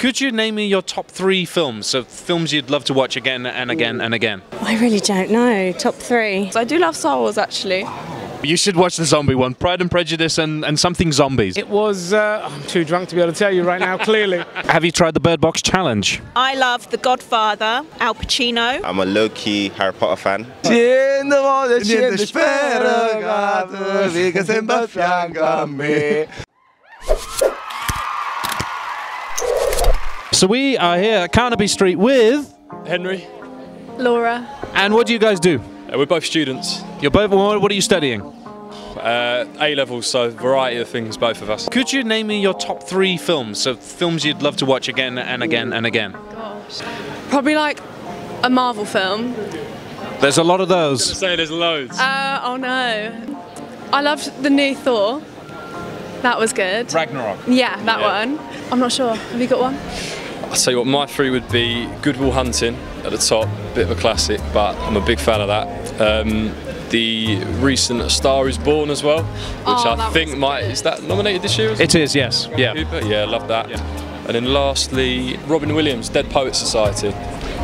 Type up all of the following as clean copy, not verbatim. Could you name me your top three films? So films you'd love to watch again and again and again. I really don't know. Top three. I do love Star Wars, actually. You should watch the zombie one. Pride and Prejudice and something zombies. It was... I'm too drunk to be able to tell you right now, clearly. Have you tried the Bird Box challenge? I love The Godfather, Al Pacino. I'm a low-key Harry Potter fan. So we are here at Carnaby Street with... Henry. Laura. And what do you guys do? We're both students. You're both, what are you studying? A-levels, so a variety of things, both of us. Could you name me your top three films? So films you'd love to watch again and again and again. Gosh. Probably like a Marvel film. There's a lot of those. I was gonna say there's loads. Oh no. I loved the new Thor. That was good. Ragnarok. Yeah, that one. I'm not sure. Have you got one? I'll tell you what, my three would be Good Will Hunting at the top, bit of a classic, but I'm a big fan of that. The recent Star Is Born as well, which I think might, is that nominated this year? It is, yes. Yeah, yeah, love that. Yeah. And then lastly, Robin Williams, Dead Poets Society.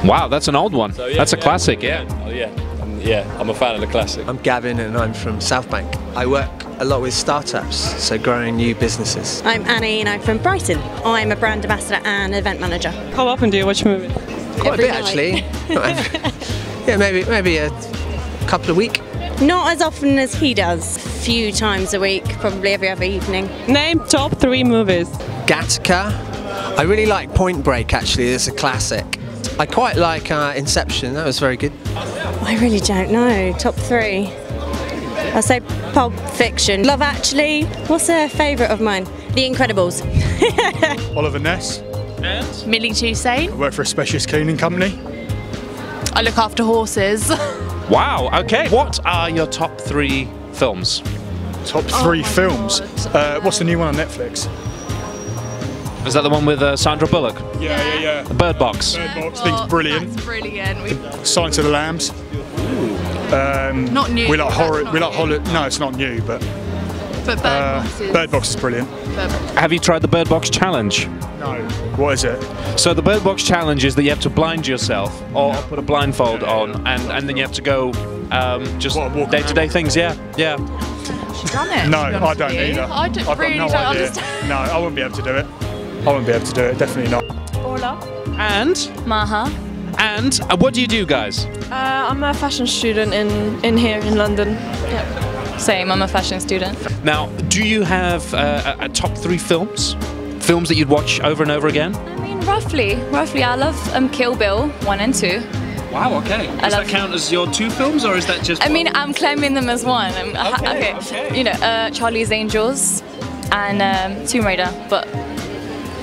Wow, that's an old one. So, yeah, that's a classic, yeah. Oh, yeah. Yeah, I'm a fan of the classic. I'm Gavin and I'm from South Bank. I work a lot with startups, so growing new businesses. I'm Annie and I'm from Brighton. I'm a brand ambassador and event manager. How often do you watch movies? Quite a bit actually. Yeah, maybe a couple a week. Not as often as he does. A few times a week, probably every other evening. Name top three movies. Gattaca. I really like Point Break actually, it's a classic. I quite like Inception, that was very good. I really don't know, top three. I'll say Pulp Fiction. Love Actually. What's a favourite of mine? The Incredibles. Oliver Ness. And? Millie Toussaint. I work for a specialist cleaning company. I look after horses. Wow, okay. What are your top three films? Top three films? What's the new one on Netflix? Is that the one with Sandra Bullock? Yeah, yeah, yeah. The Bird Box. Bird Box, thing's brilliant. That's brilliant. Silence of the Lambs. Not new. We like horror. We like horror. No, it's not new, but Bird Box is brilliant. Have you tried the Bird Box challenge? No. What is it? So the Bird Box challenge is that you have to blind yourself or put a blindfold on, and then you have to go just day-to-day things. Yeah, yeah. Done it? No, I don't either. I've got no idea. No, I wouldn't be able to do it. I won't be able to do it, definitely not. Orla. And? Maha. And what do you do, guys? I'm a fashion student in here in London. Yep. Same, I'm a fashion student. Now, do you have a top three films? Films that you'd watch over and over again? I mean, roughly. I love Kill Bill 1 and 2. Wow, okay. Does that count as your two films, or is that just one? I mean, I'm claiming them as one. Okay. You know, Charlie's Angels and Tomb Raider, but...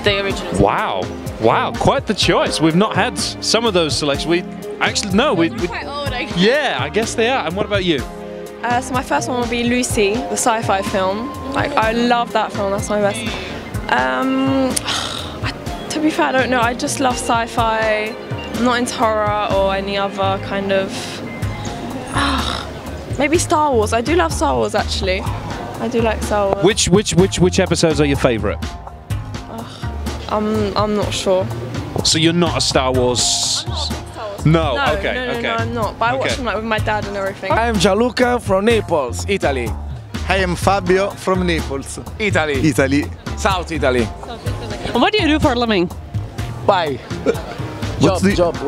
the original. Wow, wow, quite the choice. We've not had some of those selections. We actually, no, we're quite old, I guess. Yeah, I guess they are. And what about you? So my first one will be Lucy, the sci-fi film. Like, I love that film, that's my best. To be fair, I don't know, I just love sci-fi. I'm not into horror or any other kind of... maybe Star Wars. I do love Star Wars, actually. I do like Star Wars. Which episodes are your favourite? I'm not sure. So you're not a Star Wars? I'm not a Star Wars. No, no, okay, no, no, okay. No, I'm not. But I watch them like with my dad and everything. I'm Gianluca from Naples, Italy. I am Fabio from Naples, Italy. South Italy. And what do you do for a living? Buy.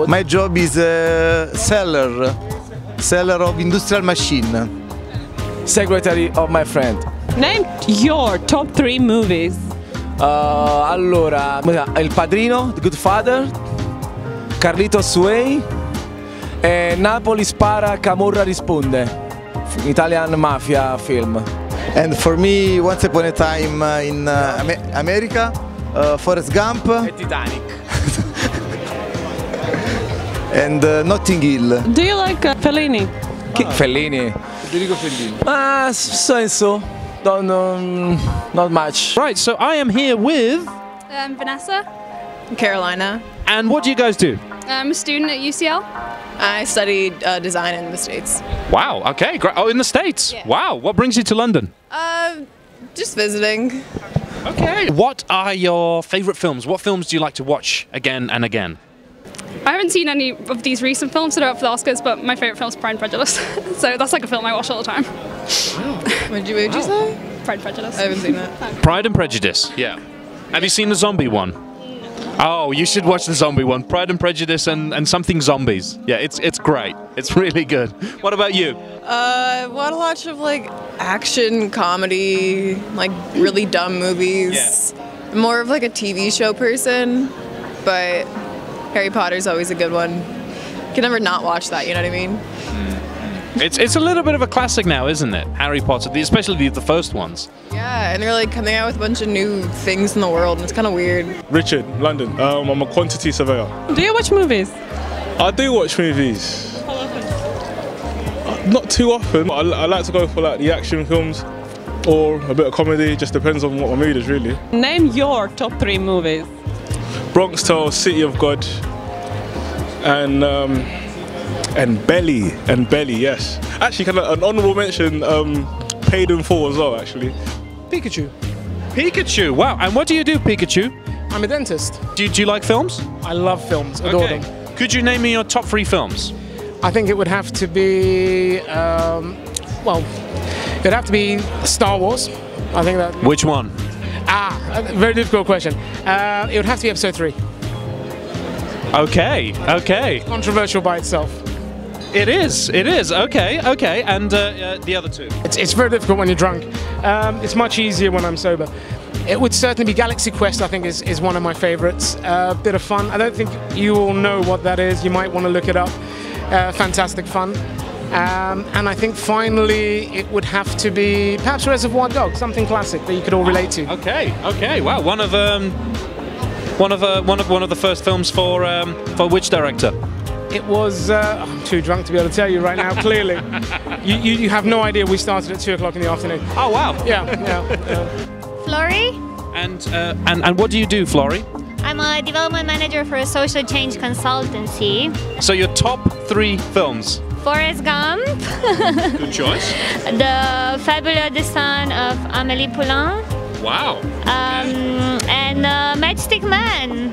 My job is seller of industrial machine. Secretary of my friend. Name your top three movies. Allora, Il Padrino, The Good Father, Carlito's Way e Napoli Spara Camorra risponde, Italian mafia film. And for me, Once Upon a Time in America, Forrest Gump e Titanic. And Notting Hill. Do you like Fellini? Fellini? Federico Fellini. Ah, so. Not much. Right, so I am here with... Vanessa. Carolina. And what do you guys do? I'm a student at UCL. I studied design in the States. Wow, okay, great. Oh, in the States? Yeah. Wow, what brings you to London? Just visiting. Okay. What are your favorite films? What films do you like to watch again and again? I haven't seen any of these recent films that are up for the Oscars, but my favorite film is Pride and Prejudice. So that's like a film I watch all the time. Wow. What did you say? Pride and Prejudice. I haven't seen that. Pride and Prejudice. Yeah. Have you seen the zombie one? Oh, you should watch the zombie one. Pride and Prejudice and something zombies. Yeah, it's great. It's really good. What about you? Watch a lot of like action comedy, like really dumb movies. Yeah. I'm more of like a TV show person, but Harry Potter's always a good one. You can never not watch that, you know what I mean? It's a little bit of a classic now, isn't it? Harry Potter, especially the first ones. Yeah, and they're like coming out with a bunch of new things in the world, and it's kind of weird. Richard, London. I'm a quantity surveyor. Do you watch movies? I do watch movies. How often? Not too often. I like to go for like the action films or a bit of comedy. Just depends on what my mood is, really. Name your top 3 movies. Bronx Tale, City of God, and Belly, yes. Actually, kind of an honourable mention, Paid in Full as well, actually. Pikachu. Pikachu, wow. And what do you do, Pikachu? I'm a dentist. Do you like films? I love films, adore them. Could you name me your top 3 films? I think it would have to be, it'd have to be Star Wars. I think that. Which one? Ah, very difficult question. It would have to be episode 3. Okay, okay. Controversial by itself. It is, okay, okay. And the other 2? It's very difficult when you're drunk. It's much easier when I'm sober. It would certainly be Galaxy Quest, I think, is one of my favorites. Bit of fun. I don't think you all know what that is. You might want to look it up. Fantastic fun. And I think finally it would have to be perhaps Reservoir Dogs, something classic that you could all relate to. Okay, okay, wow, one of the first films for which director? It was. I'm too drunk to be able to tell you right now. Clearly, you have no idea. We started at 2 o'clock in the afternoon. Oh wow! Yeah, yeah. Florrie. And what do you do, Florrie? I'm a development manager for a social change consultancy. So your top 3 films? Forrest Gump. Good choice. The Fabulous Son of Amélie Poulain. Wow. And Matchstick Man.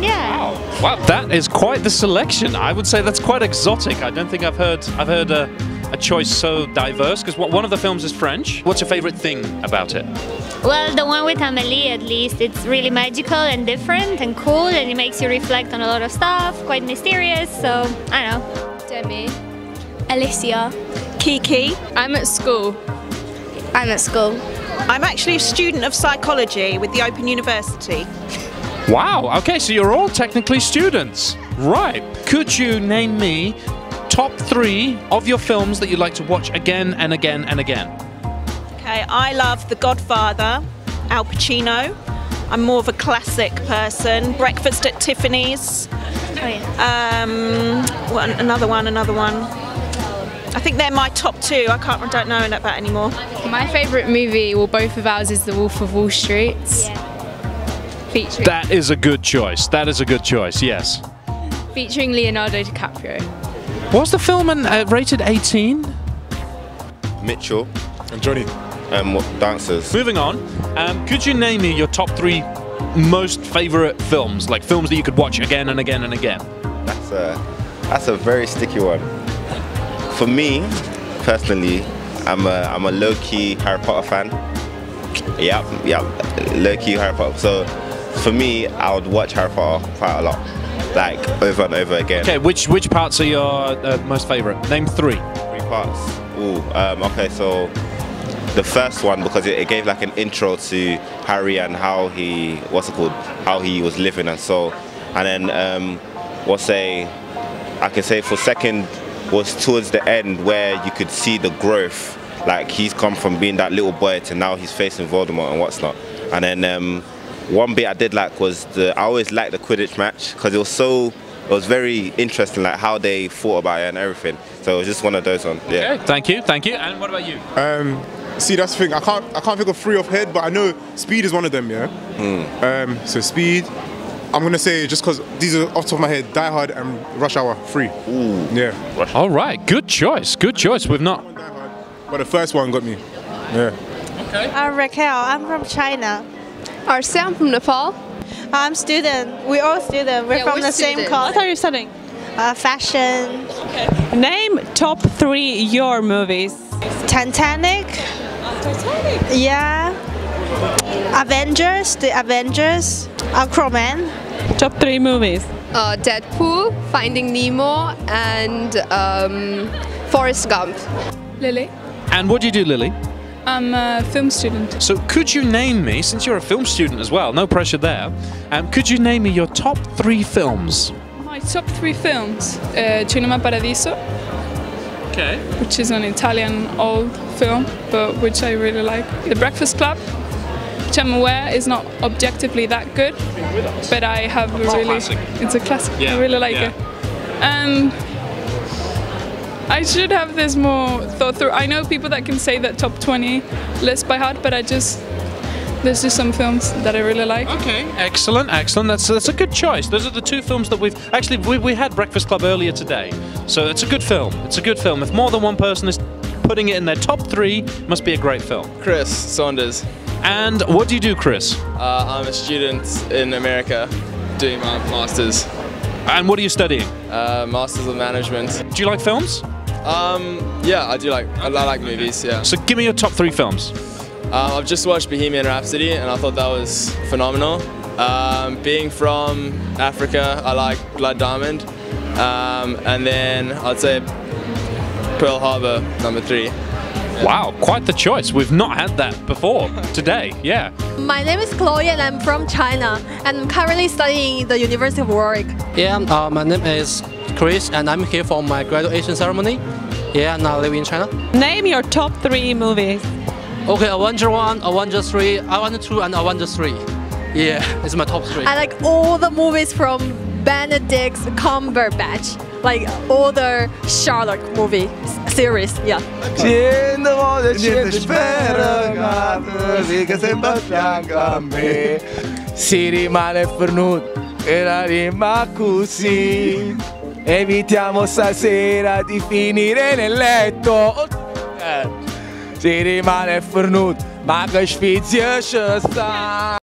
Yeah. Wow. Wow, that is quite the selection. I would say that's quite exotic. I don't think I've heard a choice so diverse, because one of the films is French. What's your favorite thing about it? Well, the one with Amélie, at least, it's really magical and different and cool, and it makes you reflect on a lot of stuff, quite mysterious, so I don't know. Demi, Alicia, Kiki. I'm at school. I'm at school. I'm actually a student of psychology with the Open University. Wow, okay, so you're all technically students. Right. Could you name me top 3 of your films that you'd like to watch again and again and again? Okay, I love The Godfather, Al Pacino. I'm more of a classic person. Breakfast at Tiffany's. Oh, yeah. Another one. I think they're my top 2. I don't know about anymore. My favourite movie, well, both of ours, is The Wolf of Wall Street. Yeah. Featuring. That is a good choice. That is a good choice. Yes. Featuring Leonardo DiCaprio. Was the film rated 18? Mitchell and Johnny. Dancers. Moving on. Could you name me your top 3 most favourite films, like films that you could watch again and again and again? That's a very sticky one. For me, personally, I'm a low-key Harry Potter fan. Yep, yep, low-key Harry Potter. So, for me, I would watch Harry Potter quite a lot, like over and over again. Okay, which parts are your most favourite? Name 3. 3 parts. Ooh, okay, so the first one, because it gave like an intro to Harry and how he, how he was living and so, and then I can say for second, was towards the end where you could see the growth, like he's come from being that little boy to now he's facing Voldemort and what's not. And then one bit I did like was I always liked the Quidditch match, because it was very interesting, like how they thought about it and everything. So it was just one of those ones. Yeah. Okay, thank you, thank you. And what about you? See, that's the thing. I can't think of 3 off head, but I know Speed is one of them. Yeah. Mm. So Speed. I'm gonna say, just because these are off the top of my head, Die Hard and Rush Hour 3. Ooh. Yeah. All right, good choice, good choice. We've not. But the first one got me. Yeah. Okay. I'm Raquel. I'm from China. Arsene, I'm from Nepal. I'm student. We're all student. We're from the same college. What are you studying? Fashion. Okay. Name top 3 your movies. Titanic. Titanic. Yeah. Avengers. The Avengers. Aquaman. Top 3 movies. Deadpool, Finding Nemo, and Forrest Gump. Lily. And what do you do, Lily? I'm a film student. So could you name me, since you're a film student as well, no pressure there, could you name me your top 3 films? My top 3 films, Cinema Paradiso, okay, which is an Italian old film, but which I really like. The Breakfast Club, which I'm aware is not objectively that good, but I have it's a classic, yeah, I really like it. I should have this more thought through. I know people that can say that top 20 list by heart, but I just, there's just some films that I really like. Okay, excellent, excellent. That's a good choice. Those are the 2 films that we've, actually we had Breakfast Club earlier today. So it's a good film, it's a good film. If more than one person is putting it in their top 3, it must be a great film. Chris Saunders. And what do you do, Chris? I'm a student in America doing my Masters. And what are you studying? Masters of Management. Do you like films? Yeah, I do like, I like movies, yeah. So give me your top 3 films. I've just watched Bohemian Rhapsody and I thought that was phenomenal. Being from Africa, I like Blood Diamond. And then I'd say Pearl Harbor, number 3. Yeah. Wow, quite the choice. We've not had that before today, yeah. My name is Chloe and I'm from China and I'm currently studying the University of Warwick. Yeah, my name is Chris and I'm here for my graduation ceremony. Yeah, and I live in China. Name your top 3 movies. Okay, Avenger 1, Avenger 3, Avenger 2 and Avenger 3. Yeah, it's my top 3. I like all the movies from Benedict Cumberbatch. Like all the Sherlock movie series, yeah. Evitiamo stasera di finire nel letto. Si rimane fornuto, ma che sfizio ci sta.